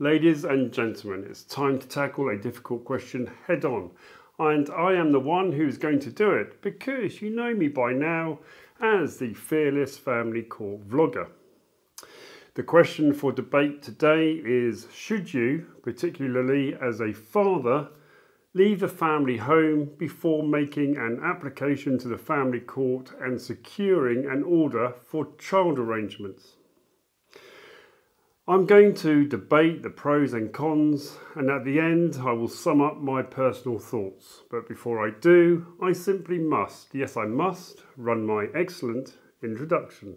Ladies and gentlemen, it's time to tackle a difficult question head on. And I am the one who's going to do it because you know me by now as the fearless family court vlogger. The question for debate today is, should you, particularly as a father, leave the family home before making an application to the family court and securing an order for child arrangements? I'm going to debate the pros and cons, and at the end I will sum up my personal thoughts. But before I do, I simply must, yes I must, run my excellent introduction.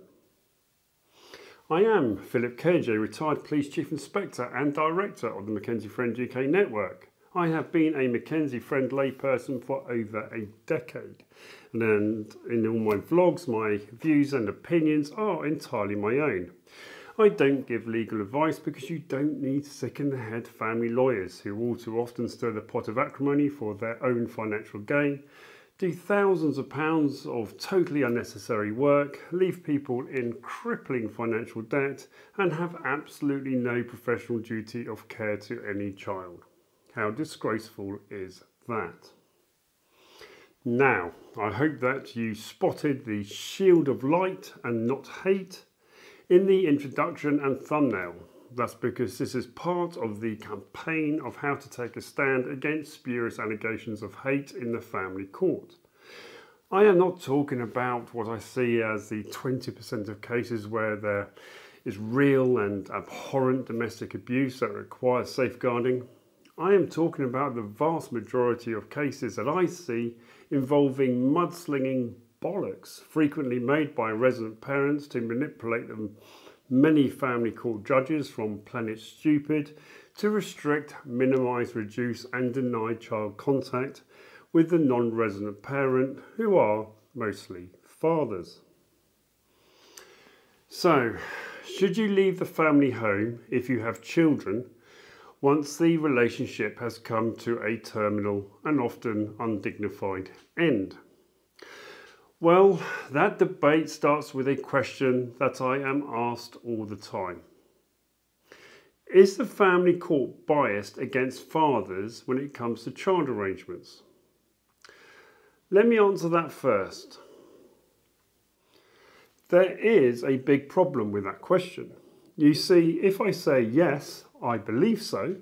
I am Philip Kedge, a retired Police Chief Inspector and Director of the McKenzie Friend UK network. I have been a McKenzie Friend layperson for over a decade, and in all my vlogs, my views and opinions are entirely my own. I don't give legal advice because you don't need sick in the head family lawyers who all too often stir the pot of acrimony for their own financial gain, do thousands of pounds of totally unnecessary work, leave people in crippling financial debt, and have absolutely no professional duty of care to any child. How disgraceful is that? Now, I hope that you spotted the shield of light and not hate in the introduction and thumbnail. That's because this is part of the campaign of how to take a stand against spurious allegations of hate in the family court. I am not talking about what I see as the 20% of cases where there is real and abhorrent domestic abuse that requires safeguarding. I am talking about the vast majority of cases that I see involving mudslinging bollocks frequently made by resident parents to manipulate them. Many family court judges, from planet stupid to restrict, minimise, reduce and deny child contact with the non-resident parent, who are mostly fathers. So, should you leave the family home if you have children once the relationship has come to a terminal and often undignified end? Well, that debate starts with a question that I am asked all the time. Is the family court biased against fathers when it comes to child arrangements? Let me answer that first. There is a big problem with that question. You see, if I say yes, I believe so,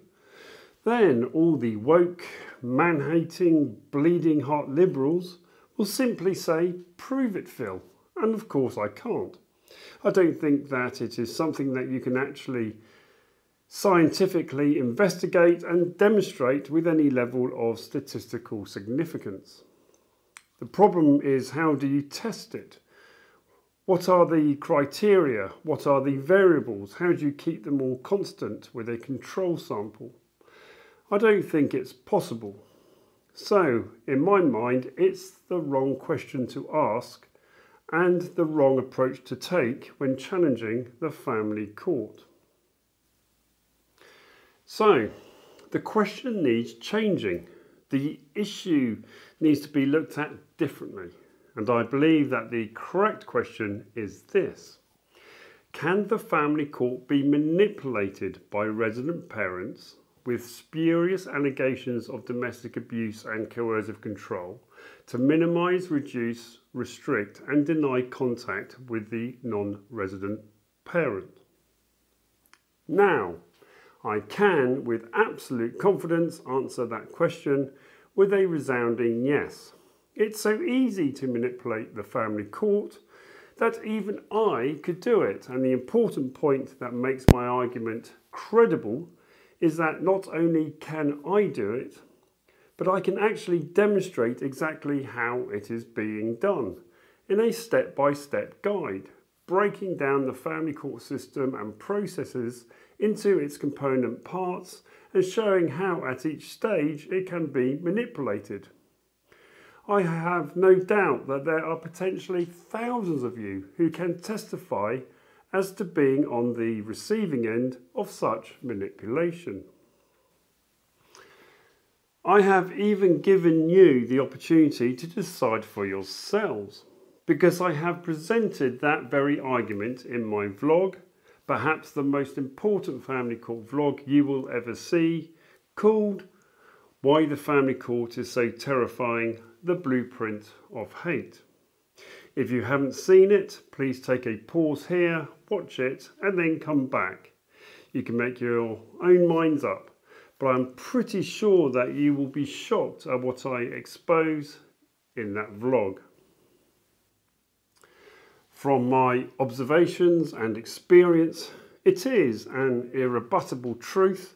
then all the woke, man-hating, bleeding heart liberals will simply say, prove it, Phil. And of course I can't. I don't think that it is something that you can actually scientifically investigate and demonstrate with any level of statistical significance. The problem is, how do you test it? What are the criteria? What are the variables? How do you keep them all constant with a control sample? I don't think it's possible. So, in my mind, it's the wrong question to ask and the wrong approach to take when challenging the family court. So, the question needs changing. The issue needs to be looked at differently. And I believe that the correct question is this: can the family court be manipulated by resident parents with spurious allegations of domestic abuse and coercive control to minimise, reduce, restrict and deny contact with the non-resident parent? Now, I can with absolute confidence answer that question with a resounding yes. It's so easy to manipulate the family court that even I could do it, and the important point that makes my argument credible is that not only can I do it, but I can actually demonstrate exactly how it is being done in a step-by-step guide, breaking down the family court system and processes into its component parts and showing how at each stage it can be manipulated. I have no doubt that there are potentially thousands of you who can testify as to being on the receiving end of such manipulation. I have even given you the opportunity to decide for yourselves, because I have presented that very argument in my vlog, perhaps the most important family court vlog you will ever see, called Why the Family Court is So Terrifying, The Blueprint of Hate. If you haven't seen it, please take a pause here, watch it and then come back. You can make your own minds up, but I'm pretty sure that you will be shocked at what I expose in that vlog. From my observations and experience, it is an irrebuttable truth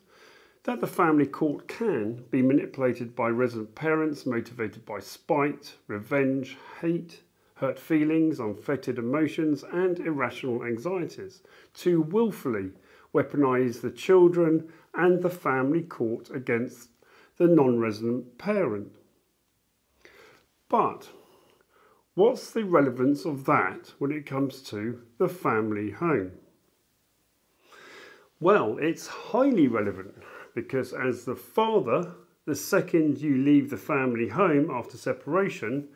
that the family court can be manipulated by resident parents motivated by spite, revenge, hate, hurt feelings, unfettered emotions and irrational anxieties to willfully weaponise the children and the family court against the non-resident parent. But what's the relevance of that when it comes to the family home? Well, it's highly relevant because as the father, the second you leave the family home after separation,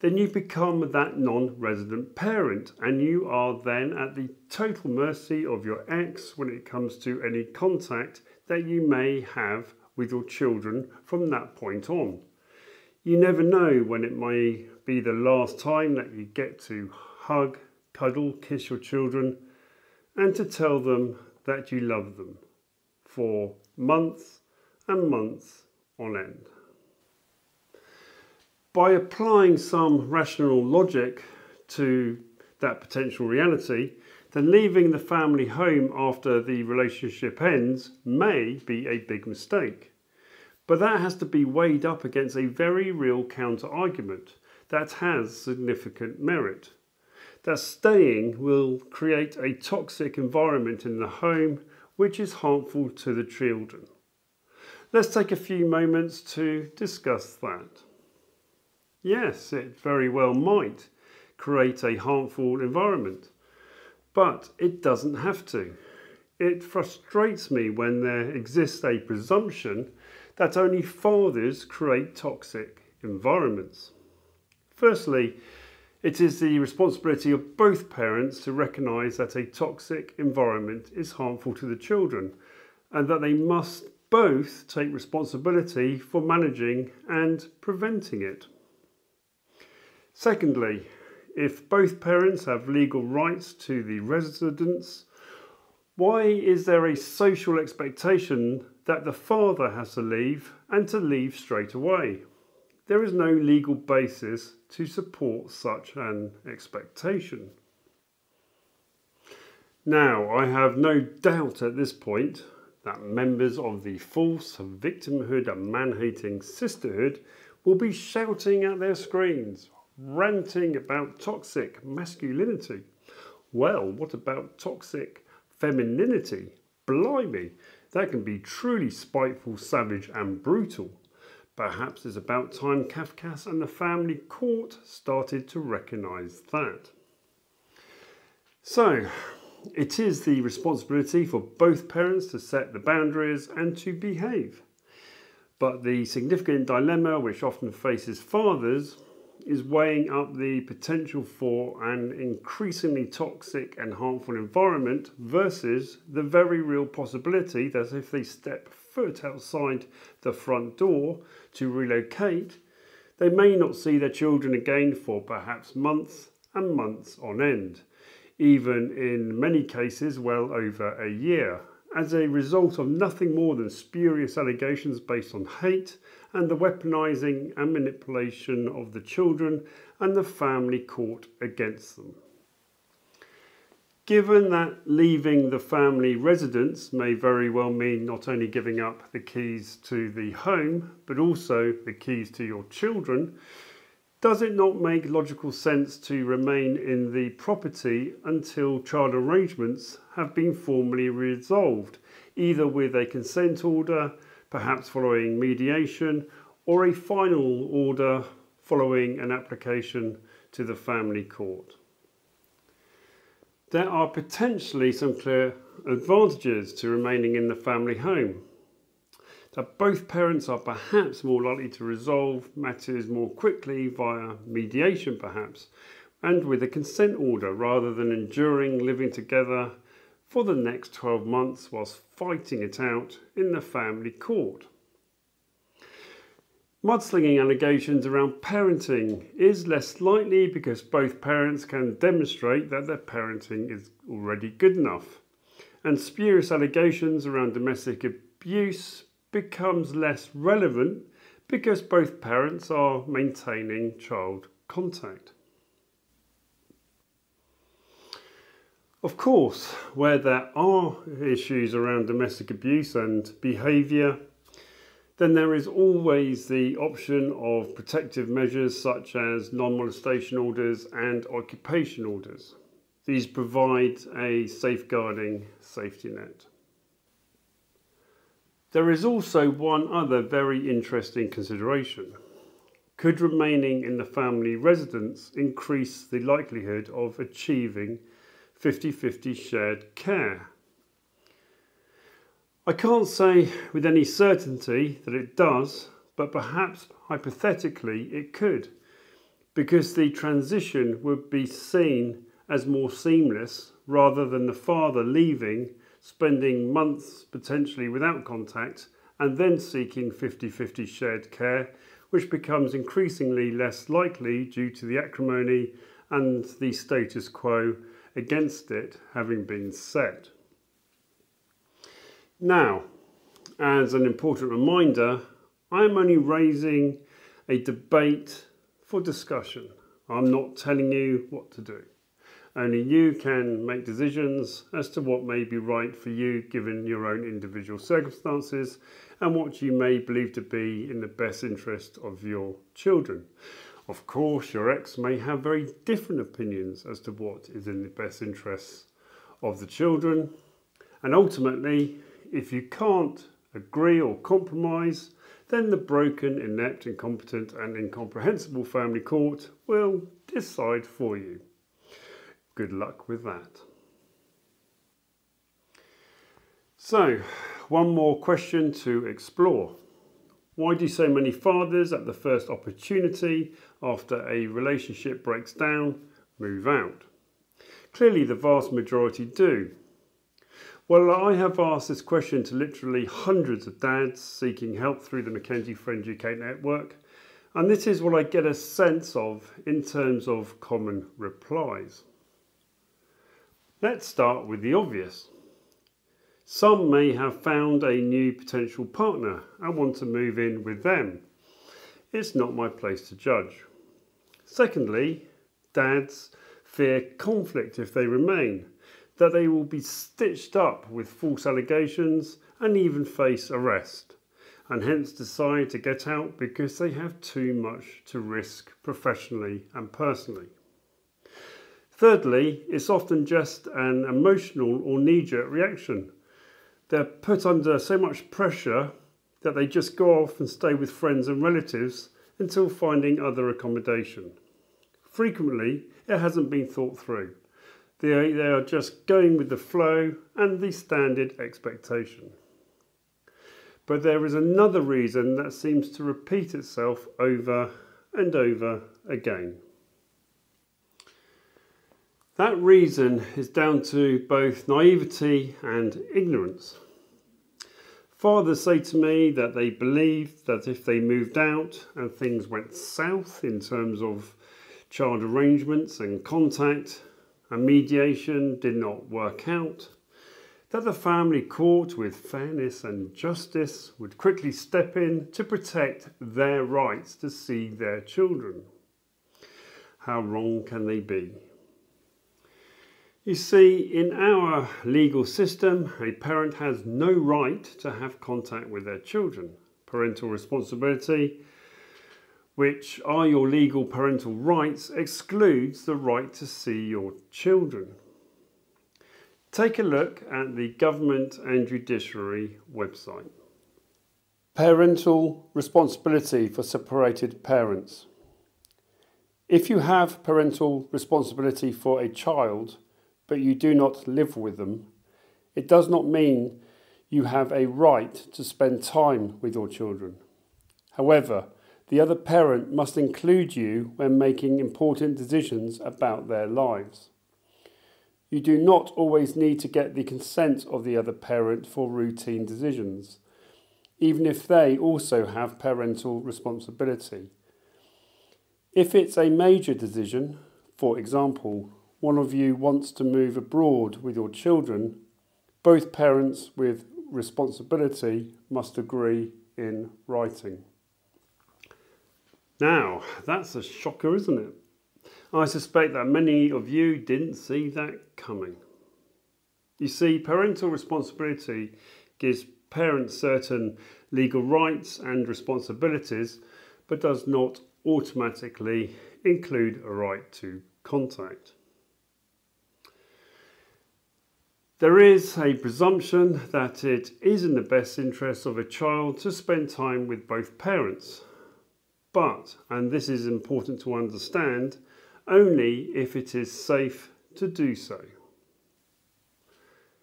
then you become that non-resident parent and you are then at the total mercy of your ex when it comes to any contact that you may have with your children from that point on. You never know when it may be the last time that you get to hug, cuddle, kiss your children and to tell them that you love them for months and months on end. By applying some rational logic to that potential reality, then leaving the family home after the relationship ends may be a big mistake. But that has to be weighed up against a very real counter-argument that has significant merit. That staying will create a toxic environment in the home which is harmful to the children. Let's take a few moments to discuss that. Yes, it very well might create a harmful environment, but it doesn't have to. It frustrates me when there exists a presumption that only fathers create toxic environments. Firstly, it is the responsibility of both parents to recognise that a toxic environment is harmful to the children and that they must both take responsibility for managing and preventing it. Secondly, if both parents have legal rights to the residence, why is there a social expectation that the father has to leave and to leave straight away? There is no legal basis to support such an expectation. Now, I have no doubt at this point that members of the false victimhood and man-hating sisterhood will be shouting at their screens, ranting about toxic masculinity. Well, what about toxic femininity? Blimey, that can be truly spiteful, savage and brutal. Perhaps it's about time Cafcass and the family court started to recognise that. So, it is the responsibility for both parents to set the boundaries and to behave. But the significant dilemma which often faces fathers is weighing up the potential for an increasingly toxic and harmful environment versus the very real possibility that if they step foot outside the front door to relocate, they may not see their children again for perhaps months and months on end, even in many cases well over a year, as a result of nothing more than spurious allegations based on hate and the weaponising and manipulation of the children and the family court against them. Given that leaving the family residence may very well mean not only giving up the keys to the home, but also the keys to your children, does it not make logical sense to remain in the property until child arrangements have been formally resolved, either with a consent order, perhaps following mediation, or a final order following an application to the family court? There are potentially some clear advantages to remaining in the family home. That both parents are perhaps more likely to resolve matters more quickly via mediation perhaps, and with a consent order rather than enduring living together for the next 12 months whilst fighting it out in the family court. Mudslinging allegations around parenting is less likely because both parents can demonstrate that their parenting is already good enough, and spurious allegations around domestic abuse becomes less relevant because both parents are maintaining child contact. Of course, where there are issues around domestic abuse and behaviour, then there is always the option of protective measures such as non-molestation orders and occupation orders. These provide a safeguarding safety net. There is also one other very interesting consideration. Could remaining in the family residence increase the likelihood of achieving 50-50 shared care? I can't say with any certainty that it does, but perhaps hypothetically it could, because the transition would be seen as more seamless rather than the father leaving, spending months potentially without contact and then seeking 50-50 shared care, which becomes increasingly less likely due to the acrimony and the status quo against it having been set. Now, as an important reminder, I'm only raising a debate for discussion. I'm not telling you what to do. Only you can make decisions as to what may be right for you given your own individual circumstances and what you may believe to be in the best interest of your children. Of course, your ex may have very different opinions as to what is in the best interests of the children, and ultimately, if you can't agree or compromise, then the broken, inept, incompetent and incomprehensible family court will decide for you. Good luck with that. So, one more question to explore. Why do so many fathers at the first opportunity after a relationship breaks down move out? Clearly the vast majority do. Well, I have asked this question to literally hundreds of dads seeking help through the McKenzie Friend UK network, and this is what I get a sense of in terms of common replies. Let's start with the obvious. Some may have found a new potential partner and want to move in with them. It's not my place to judge. Secondly, dads fear conflict if they remain, that they will be stitched up with false allegations and even face arrest, and hence decide to get out because they have too much to risk professionally and personally. Thirdly, it's often just an emotional or knee-jerk reaction. They're put under so much pressure that they just go off and stay with friends and relatives until finding other accommodation. Frequently, it hasn't been thought through. They are just going with the flow and the standard expectation. But there is another reason that seems to repeat itself over and over again. That reason is down to both naivety and ignorance. Fathers say to me that they believe that if they moved out and things went south in terms of child arrangements and contact, and mediation did not work out, that the family court with fairness and justice would quickly step in to protect their rights to see their children. How wrong can they be? You see, in our legal system, a parent has no right to have contact with their children. Parental responsibility, which are your legal parental rights, excludes the right to see your children. Take a look at the Government and Judiciary website. Parental responsibility for separated parents. If you have parental responsibility for a child, but you do not live with them, it does not mean you have a right to spend time with your children. However, the other parent must include you when making important decisions about their lives. You do not always need to get the consent of the other parent for routine decisions, even if they also have parental responsibility. If it's a major decision, for example, one of you wants to move abroad with your children, both parents with responsibility must agree in writing. Now, that's a shocker, isn't it? I suspect that many of you didn't see that coming. You see, parental responsibility gives parents certain legal rights and responsibilities, but does not automatically include a right to contact. There is a presumption that it is in the best interest of a child to spend time with both parents, but, and this is important to understand, only if it is safe to do so.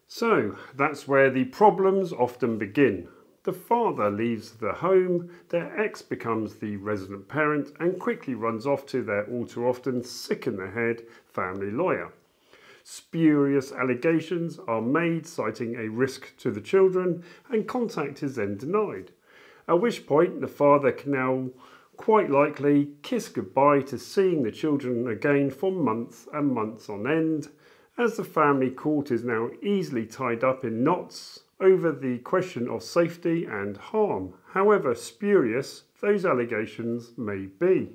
So that's where the problems often begin. The father leaves the home, their ex becomes the resident parent and quickly runs off to their all too often sick in the head family lawyer. Spurious allegations are made citing a risk to the children and contact is then denied, at which point the father can now quite likely kiss goodbye to seeing the children again for months and months on end, as the family court is now easily tied up in knots over the question of safety and harm, however spurious those allegations may be.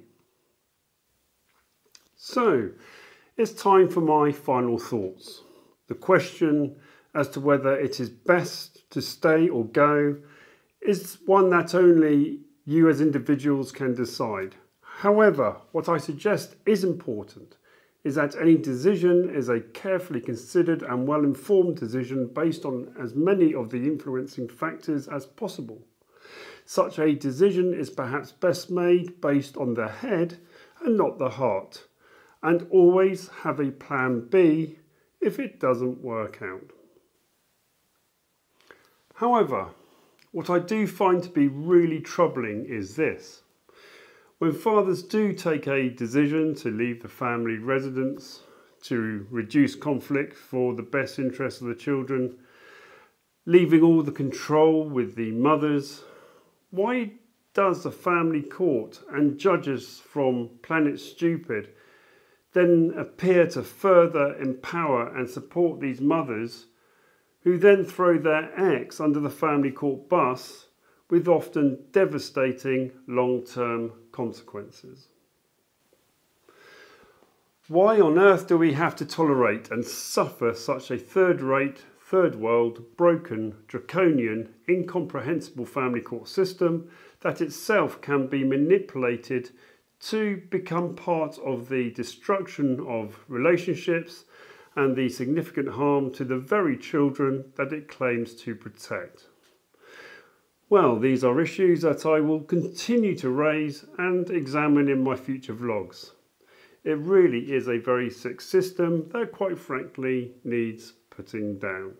So it's time for my final thoughts. The question as to whether it is best to stay or go is one that only you as individuals can decide. However, what I suggest is important is that any decision is a carefully considered and well-informed decision based on as many of the influencing factors as possible. Such a decision is perhaps best made based on the head and not the heart, and always have a plan B if it doesn't work out. However, what I do find to be really troubling is this. When fathers do take a decision to leave the family residence to reduce conflict for the best interest of the children, leaving all the control with the mothers, why does the family court and judges from Planet Stupid then appear to further empower and support these mothers, who then throw their ex under the family court bus with often devastating long-term consequences? Why on earth do we have to tolerate and suffer such a third-rate, third-world, broken, draconian, incomprehensible family court system that itself can be manipulated to become part of the destruction of relationships and the significant harm to the very children that it claims to protect? Well, these are issues that I will continue to raise and examine in my future vlogs. It really is a very sick system that quite frankly needs putting down.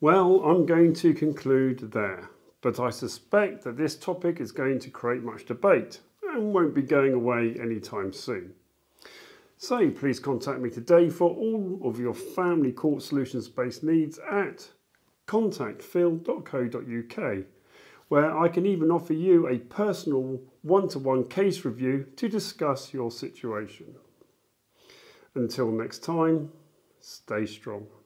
Well, I'm going to conclude there, but I suspect that this topic is going to create much debate and won't be going away anytime soon. So please contact me today for all of your family court solutions-based needs at contactphil.co.uk, where I can even offer you a personal one-to-one case review to discuss your situation. Until next time, stay strong.